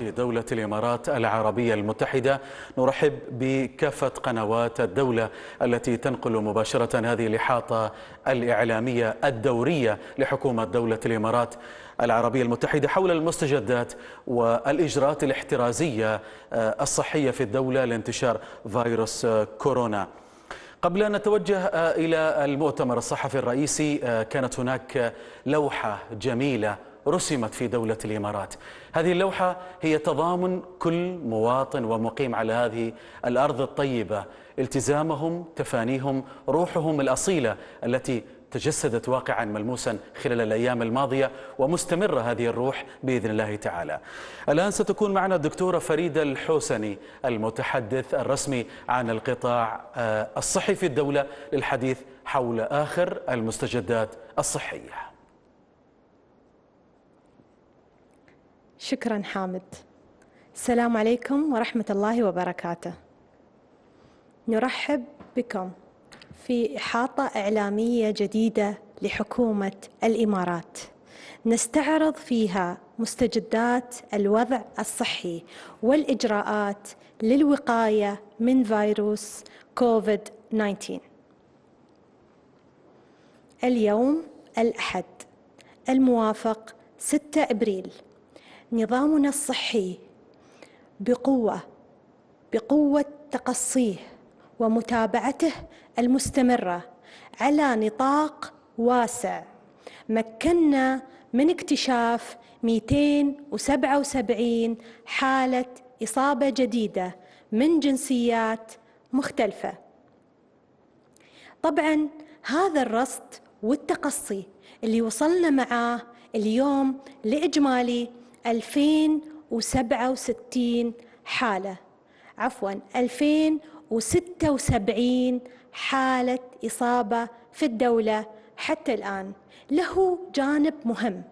بواسطة دولة الإمارات العربية المتحدة نرحب بكافة قنوات الدولة التي تنقل مباشرة هذه الإحاطة الإعلامية الدورية لحكومة دولة الإمارات العربية المتحدة حول المستجدات والإجراءات الاحترازية الصحية في الدولة لانتشار فيروس كورونا. قبل أن نتوجه إلى المؤتمر الصحفي الرئيسي، كانت هناك لوحة جميلة رسمت في دولة الإمارات. هذه اللوحة هي تضامن كل مواطن ومقيم على هذه الأرض الطيبة، التزامهم، تفانيهم، روحهم الأصيلة التي تجسدت واقعا ملموسا خلال الأيام الماضية ومستمرة هذه الروح بإذن الله تعالى. الآن ستكون معنا الدكتورة فريدة الحوسني المتحدث الرسمي عن القطاع الصحي في الدولة للحديث حول آخر المستجدات الصحية. شكرا حامد. السلام عليكم ورحمة الله وبركاته. نرحب بكم في إحاطة إعلامية جديدة لحكومة الإمارات نستعرض فيها مستجدات الوضع الصحي والإجراءات للوقاية من فيروس كوفيد-19. اليوم الأحد الموافق 6 أبريل، نظامنا الصحي بقوة تقصيه ومتابعته المستمرة على نطاق واسع، مكننا من اكتشاف 277 حالة إصابة جديدة من جنسيات مختلفة. طبعا هذا الرصد والتقصي اللي وصلنا معاه اليوم لإجمالي 2076 حالة إصابة في الدولة حتى الآن. له جانب مهم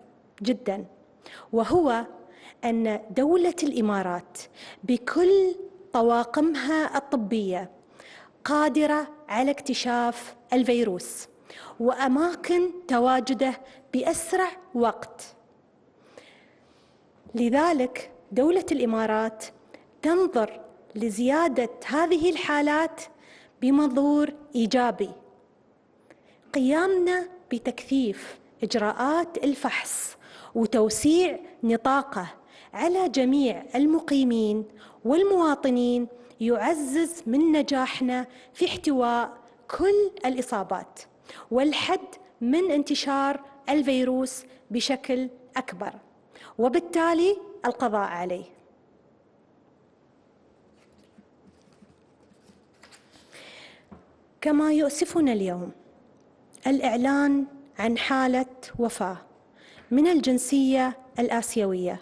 جدا، وهو أن دولة الإمارات بكل طواقمها الطبية قادرة على اكتشاف الفيروس وأماكن تواجده بأسرع وقت. لذلك دولة الإمارات تنظر لزيادة هذه الحالات بمنظور إيجابي. قيامنا بتكثيف إجراءات الفحص وتوسيع نطاقه على جميع المقيمين والمواطنين يعزز من نجاحنا في احتواء كل الإصابات والحد من انتشار الفيروس بشكل أكبر، وبالتالي القضاء عليه. كما يؤسفنا اليوم الإعلان عن حالة وفاة من الجنسية الآسيوية،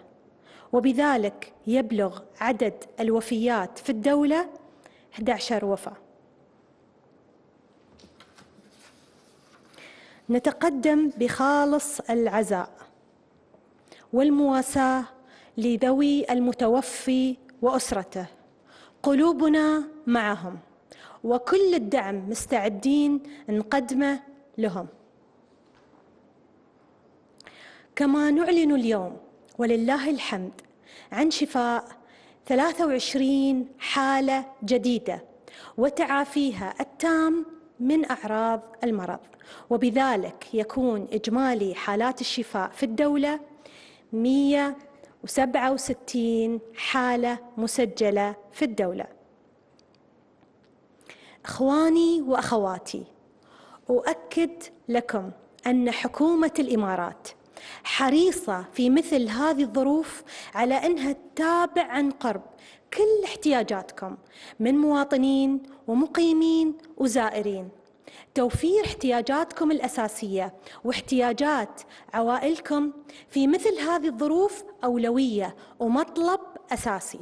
وبذلك يبلغ عدد الوفيات في الدولة 11 وفاة. نتقدم بخالص العزاء والمواساة لذوي المتوفي وأسرته، قلوبنا معهم وكل الدعم مستعدين نقدمه لهم. كما نعلن اليوم ولله الحمد عن شفاء 23 حالة جديدة وتعافيها التام من أعراض المرض، وبذلك يكون إجمالي حالات الشفاء في الدولة 167 حالة مسجلة في الدولة. إخواني وأخواتي، أؤكد لكم أن حكومة الإمارات حريصة في مثل هذه الظروف على أنها تتابع عن قرب كل احتياجاتكم من مواطنين ومقيمين وزائرين. توفير احتياجاتكم الأساسية واحتياجات عوائلكم في مثل هذه الظروف أولوية ومطلب أساسي،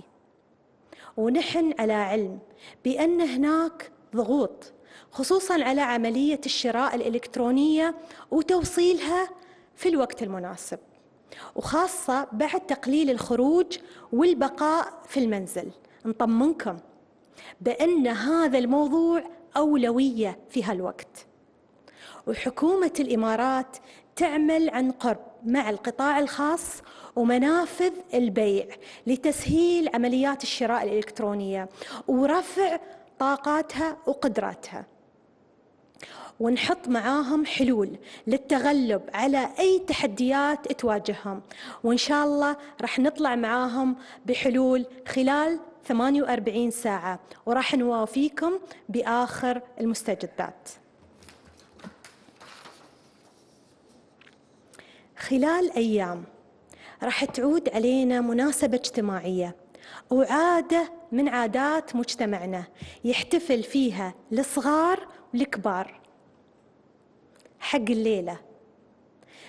ونحن على علم بأن هناك ضغوط خصوصا على عملية الشراء الإلكترونية وتوصيلها في الوقت المناسب، وخاصة بعد تقليل الخروج والبقاء في المنزل. نطمنكم بأن هذا الموضوع أولوية في هالوقت، وحكومة الإمارات تعمل عن قرب مع القطاع الخاص ومنافذ البيع لتسهيل عمليات الشراء الإلكترونية ورفع طاقاتها وقدراتها، ونحط معاهم حلول للتغلب على أي تحديات تواجههم، وإن شاء الله راح نطلع معاهم بحلول خلال 48 ساعة، وراح نوافيكم بآخر المستجدات. خلال أيام راح تعود علينا مناسبة اجتماعية وعادة من عادات مجتمعنا يحتفل فيها الصغار والكبار حق الليلة.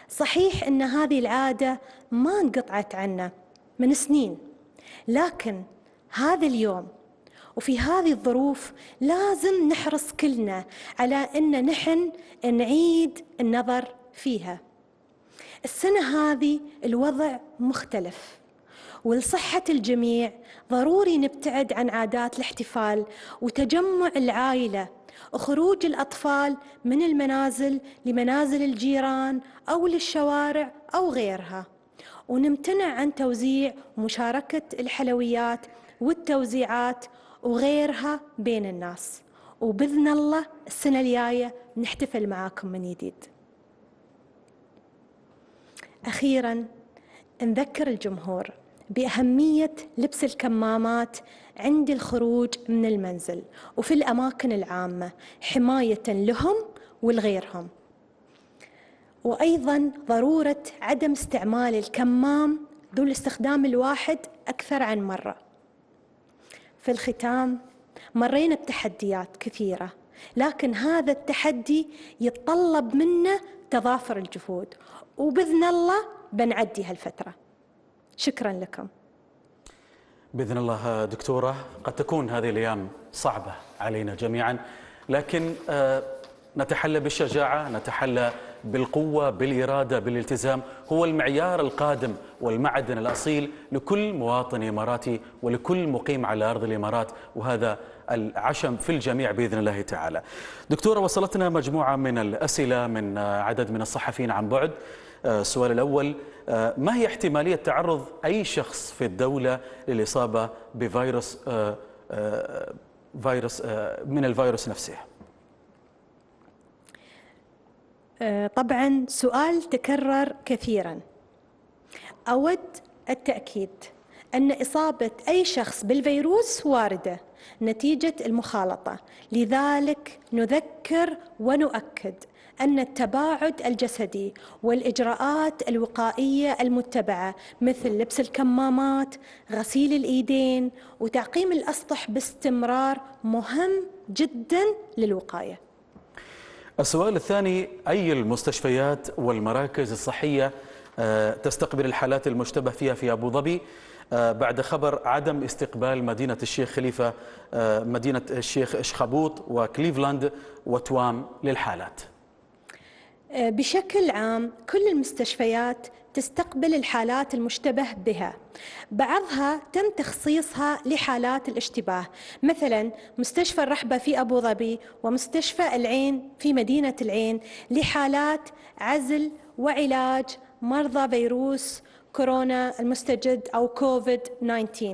صحيح أن هذه العادة ما انقطعت عنا من سنين، لكن هذا اليوم وفي هذه الظروف لازم نحرص كلنا على أن نحن نعيد النظر فيها. السنة هذه الوضع مختلف، ولصحة الجميع ضروري نبتعد عن عادات الاحتفال وتجمع العائلة وخروج الأطفال من المنازل لمنازل الجيران أو للشوارع أو غيرها، ونمتنع عن توزيع ومشاركة الحلويات والتوزيعات وغيرها بين الناس. وبإذن الله السنة الجاية نحتفل معاكم من جديد. أخيراً نذكر الجمهور بأهمية لبس الكمامات عند الخروج من المنزل وفي الأماكن العامة حماية لهم ولغيرهم، وأيضاً ضرورة عدم استعمال الكمام ذو الاستخدام الواحد أكثر عن مرة. في الختام، مرينا بتحديات كثيرة، لكن هذا التحدي يتطلب منا تضافر الجهود، وبإذن الله بنعدي هالفترة. شكرا لكم. بإذن الله دكتورة، قد تكون هذه الأيام صعبة علينا جميعا، لكن نتحلى بالشجاعة، نتحلى بالقوة، بالإرادة، بالالتزام. هو المعيار القادم والمعدن الأصيل لكل مواطن إماراتي ولكل مقيم على أرض الإمارات، وهذا العشم في الجميع بإذن الله تعالى. دكتورة، وصلتنا مجموعة من الأسئلة من عدد من الصحفيين عن بعد. السؤال الأول: ما هي احتمالية تعرض أي شخص في الدولة للإصابة بفيروس من الفيروس نفسه؟ طبعا سؤال تكرر كثيرا. أود التأكيد أن إصابة أي شخص بالفيروس واردة نتيجة المخالطة، لذلك نذكر ونؤكد أن التباعد الجسدي والإجراءات الوقائية المتبعة مثل لبس الكمامات، غسيل الإيدين، وتعقيم الأسطح باستمرار مهم جدا للوقاية. السؤال الثاني: أي المستشفيات والمراكز الصحية تستقبل الحالات المشتبه فيها في أبو ظبي بعد خبر عدم استقبال مدينة الشيخ خليفة، مدينة الشيخ إشخابوط وكليفلاند وتوام للحالات؟ بشكل عام كل المستشفيات تستقبل الحالات المشتبه بها، بعضها تم تخصيصها لحالات الاشتباه، مثلا مستشفى الرحبة في أبو ظبي ومستشفى العين في مدينة العين لحالات عزل وعلاج مرضى فيروس كورونا المستجد أو كوفيد-19.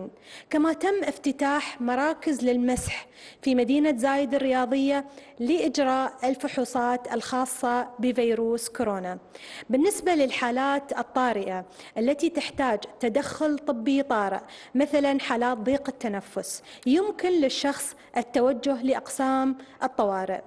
كما تم افتتاح مراكز للمسح في مدينة زايد الرياضية لإجراء الفحوصات الخاصة بفيروس كورونا. بالنسبة للحالات الطارئة التي تحتاج تدخل طبي طارئ، مثلا حالات ضيق التنفس، يمكن للشخص التوجه لأقسام الطوارئ.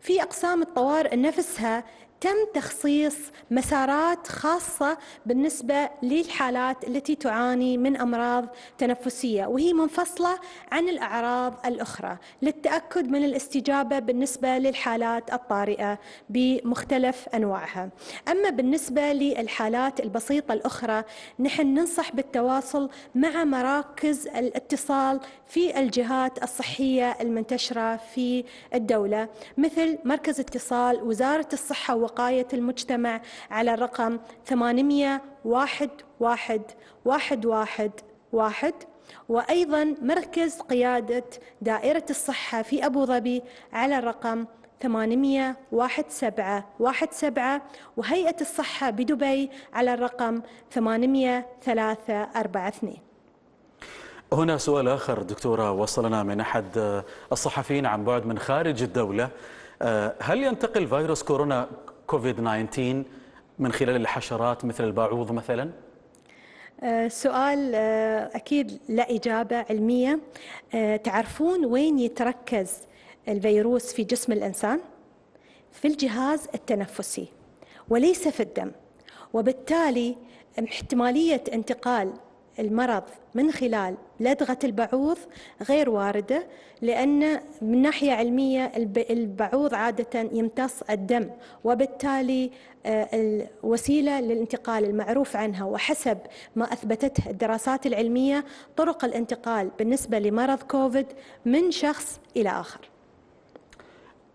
في أقسام الطوارئ نفسها تم تخصيص مسارات خاصة بالنسبة للحالات التي تعاني من أمراض تنفسية، وهي منفصلة عن الأعراض الأخرى للتأكد من الاستجابة بالنسبة للحالات الطارئة بمختلف أنواعها. أما بالنسبة للحالات البسيطة الأخرى، نحن ننصح بالتواصل مع مراكز الاتصال في الجهات الصحية المنتشرة في الدولة، مثل مركز اتصال وزارة الصحة وقاية المجتمع على الرقم 800-11-111-1، وأيضا مركز قيادة دائرة الصحة في أبو ظبي على الرقم 800 17 17 وهيئة الصحة بدبي على الرقم 800 342. هنا سؤال آخر دكتورة وصلنا من أحد الصحفيين عن بعد من خارج الدولة. هل ينتقل فيروس كورونا كوفيد-19 من خلال الحشرات مثل البعوض مثلا؟ سؤال أكيد لا إجابة علمية. تعرفون وين يتركز الفيروس في جسم الإنسان؟ في الجهاز التنفسي وليس في الدم، وبالتالي احتمالية انتقال المرض من خلال لدغة البعوض غير واردة، لأن من ناحية علمية البعوض عادة يمتص الدم، وبالتالي الوسيلة للانتقال المعروف عنها وحسب ما أثبتته الدراسات العلمية طرق الانتقال بالنسبة لمرض كوفيد من شخص إلى آخر.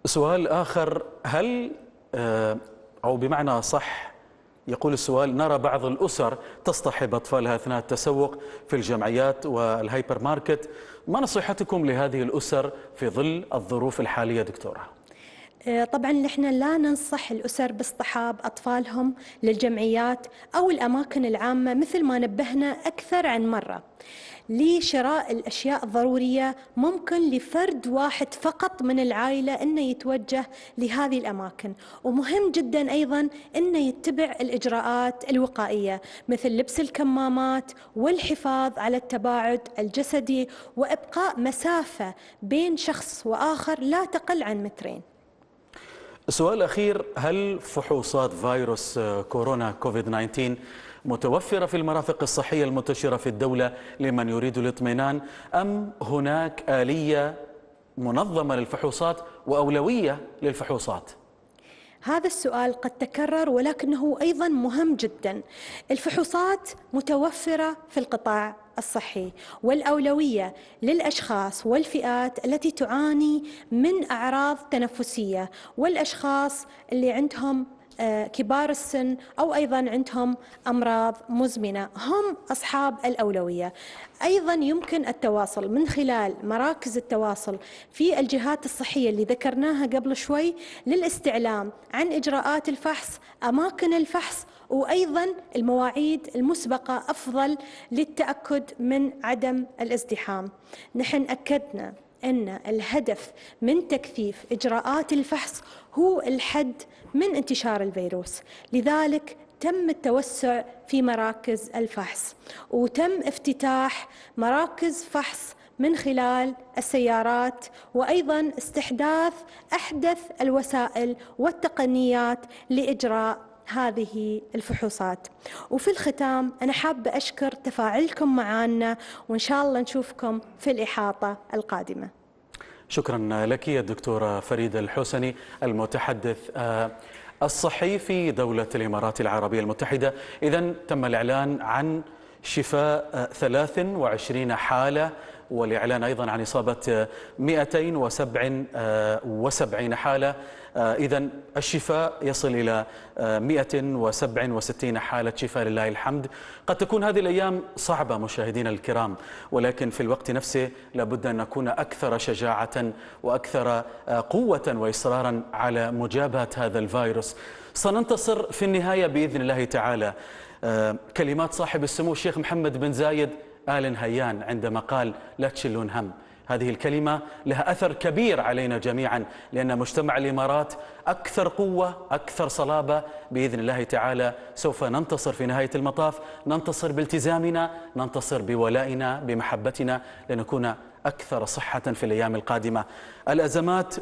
سؤال آخر، هل أو بمعنى صح يقول السؤال نرى بعض الأسر تصطحب أطفالها أثناء التسوق في الجمعيات والهايبر ماركت، ما نصيحتكم لهذه الأسر في ظل الظروف الحالية دكتورة؟ طبعا نحن لا ننصح الأسر باصطحاب أطفالهم للجمعيات أو الأماكن العامة مثل ما نبهنا أكثر عن مرة. لشراء الأشياء الضرورية ممكن لفرد واحد فقط من العائلة أنه يتوجه لهذه الأماكن، ومهم جدا أيضا أنه يتبع الإجراءات الوقائية مثل لبس الكمامات والحفاظ على التباعد الجسدي وإبقاء مسافة بين شخص وآخر لا تقل عن 2 مترين. سؤال أخير، هل فحوصات فيروس كورونا كوفيد-19 متوفرة في المرافق الصحية المنتشرة في الدولة لمن يريد الاطمئنان، أم هناك آلية منظمة للفحوصات وأولوية للفحوصات؟ هذا السؤال قد تكرر ولكنه أيضا مهم جدا. الفحوصات متوفرة في القطاع الصحي، والأولوية للأشخاص والفئات التي تعاني من أعراض تنفسية، والأشخاص اللي عندهم كبار السن أو أيضا عندهم أمراض مزمنة، هم أصحاب الأولوية. أيضا يمكن التواصل من خلال مراكز التواصل في الجهات الصحية اللي ذكرناها قبل شوي للاستعلام عن إجراءات الفحص، أماكن الفحص، وأيضا المواعيد المسبقة أفضل للتأكد من عدم الازدحام. نحن أكدنا أن الهدف من تكثيف إجراءات الفحص هو الحد من انتشار الفيروس، لذلك تم التوسع في مراكز الفحص وتم افتتاح مراكز فحص من خلال السيارات، وأيضا استحداث أحدث الوسائل والتقنيات لإجراء هذه الفحوصات. وفي الختام أنا حابة أشكر تفاعلكم معنا، وإن شاء الله نشوفكم في الإحاطة القادمة. شكرا لك يا الدكتورة فريدة الحوسني، المتحدث الصحي في دولة الإمارات العربية المتحدة. إذن تم الإعلان عن شفاء 23 حالة، والإعلان أيضا عن إصابة 277 حالة. إذن الشفاء يصل إلى 167 حالة شفاء لله الحمد. قد تكون هذه الأيام صعبة مشاهدينا الكرام، ولكن في الوقت نفسه لابد أن نكون أكثر شجاعة وأكثر قوة وإصرارا على مجابهة هذا الفيروس. سننتصر في النهاية بإذن الله تعالى. كلمات صاحب السمو الشيخ محمد بن زايد آل نهيان عندما قال لا تشلون هم، هذه الكلمة لها أثر كبير علينا جميعا، لأن مجتمع الإمارات أكثر قوة أكثر صلابة. بإذن الله تعالى سوف ننتصر في نهاية المطاف، ننتصر بالتزامنا، ننتصر بولائنا بمحبتنا، لنكون أكثر صحة في الأيام القادمة. الأزمات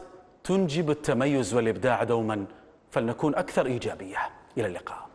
تنجب التميز والإبداع دوما، فلنكون أكثر إيجابية. إلى اللقاء.